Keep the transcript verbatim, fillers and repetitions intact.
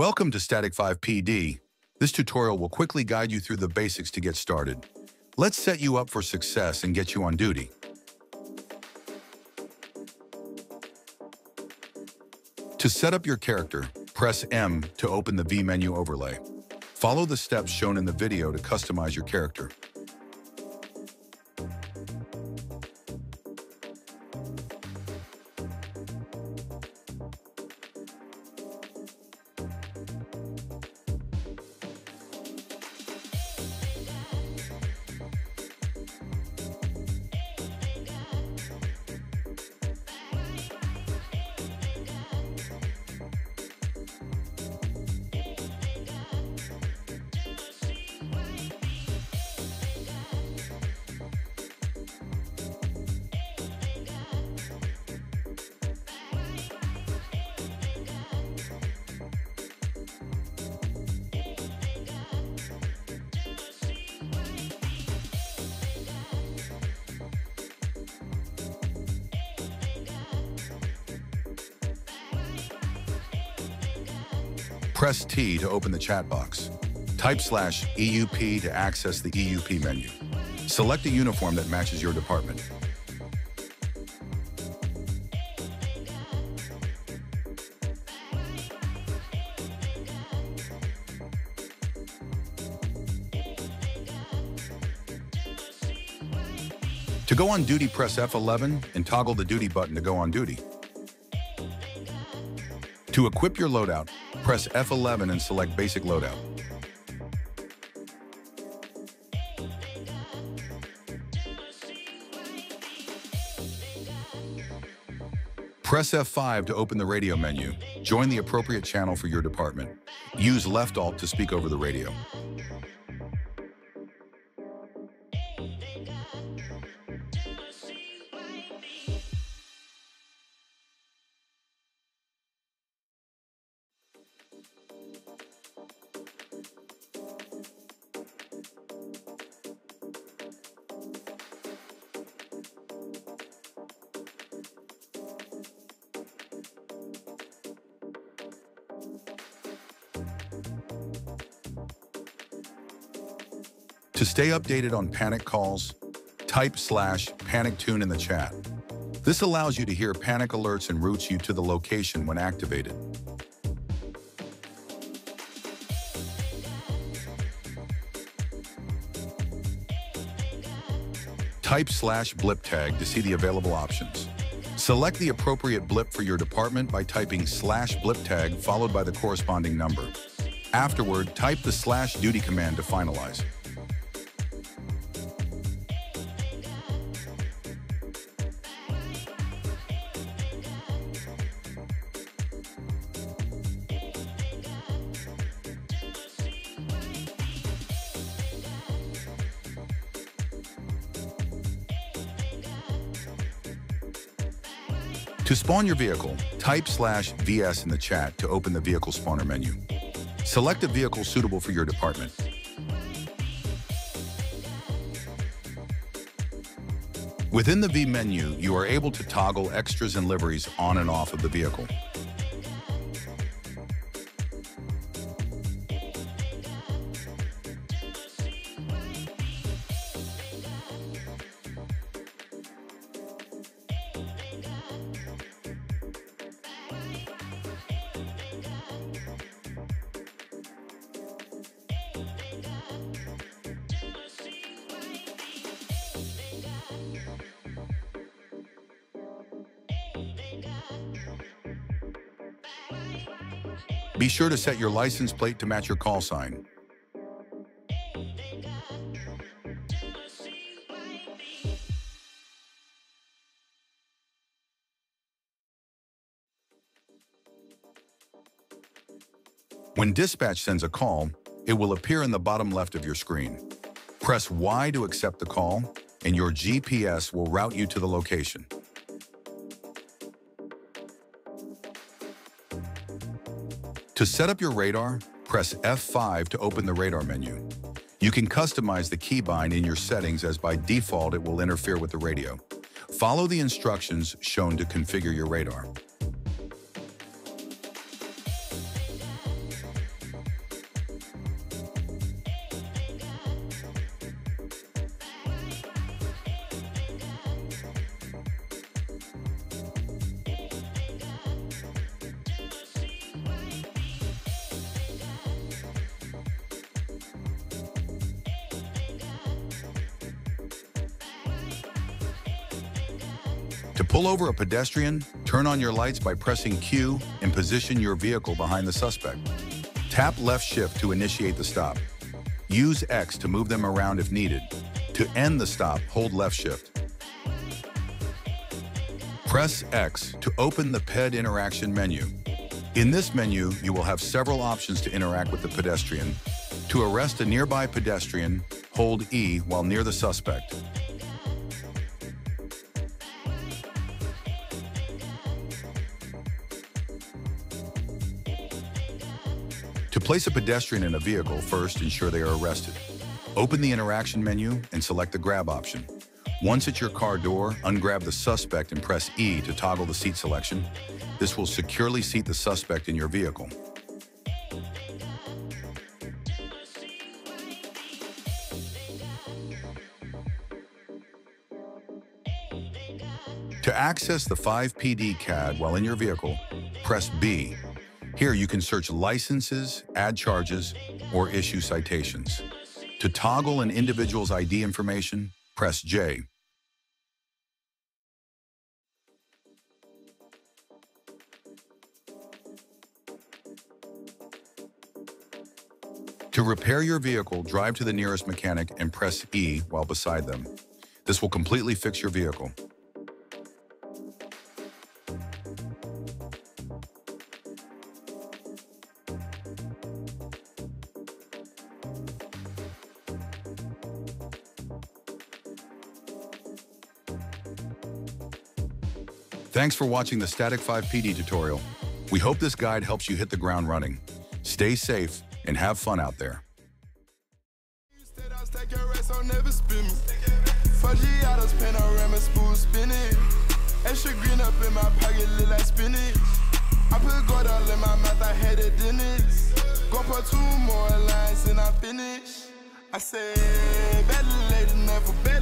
Welcome to Static FivePD. This tutorial will quickly guide you through the basics to get started. Let's set you up for success and get you on duty. To set up your character, press M to open the V menu overlay. Follow the steps shown in the video to customize your character. Press T to open the chat box. Type slash E U P to access the E U P menu. Select a uniform that matches your department. To go on duty, press F eleven and toggle the duty button to go on duty. To equip your loadout, press F eleven and select Basic Loadout. Press F five to open the radio menu. Join the appropriate channel for your department. Use Left Alt to speak over the radio. To stay updated on panic calls, type slash panic tune in the chat. This allows you to hear panic alerts and routes you to the location when activated. Type slash blip tag to see the available options. Select the appropriate blip for your department by typing slash blip tag followed by the corresponding number. Afterward, type the slash duty command to finalize. To spawn your vehicle, type slash V S in the chat to open the vehicle spawner menu. Select a vehicle suitable for your department. Within the V menu, you are able to toggle extras and liveries on and off of the vehicle. Be sure to set your license plate to match your call sign. When dispatch sends a call, it will appear in the bottom left of your screen. Press Y to accept the call, and your G P S will route you to the location. To set up your radar, press F five to open the radar menu. You can customize the keybind in your settings as by default it will interfere with the radio. Follow the instructions shown to configure your radar. To pull over a pedestrian, turn on your lights by pressing Q and position your vehicle behind the suspect. Tap left shift to initiate the stop. Use X to move them around if needed. To end the stop, hold left shift. Press X to open the P E D interaction menu. In this menu, you will have several options to interact with the pedestrian. To arrest a nearby pedestrian, hold E while near the suspect. To place a pedestrian in a vehicle, first ensure they are arrested. Open the interaction menu and select the grab option. Once at your car door, ungrab the suspect and press E to toggle the seat selection. This will securely seat the suspect in your vehicle. To access the five P D C A D while in your vehicle, press B. Here you can search licenses, add charges, or issue citations. To toggle an individual's I D information, press J. To repair your vehicle, drive to the nearest mechanic and press E while beside them. This will completely fix your vehicle. Thanks for watching the Static five P D tutorial. We hope this guide helps you hit the ground running. Stay safe and have fun out there. I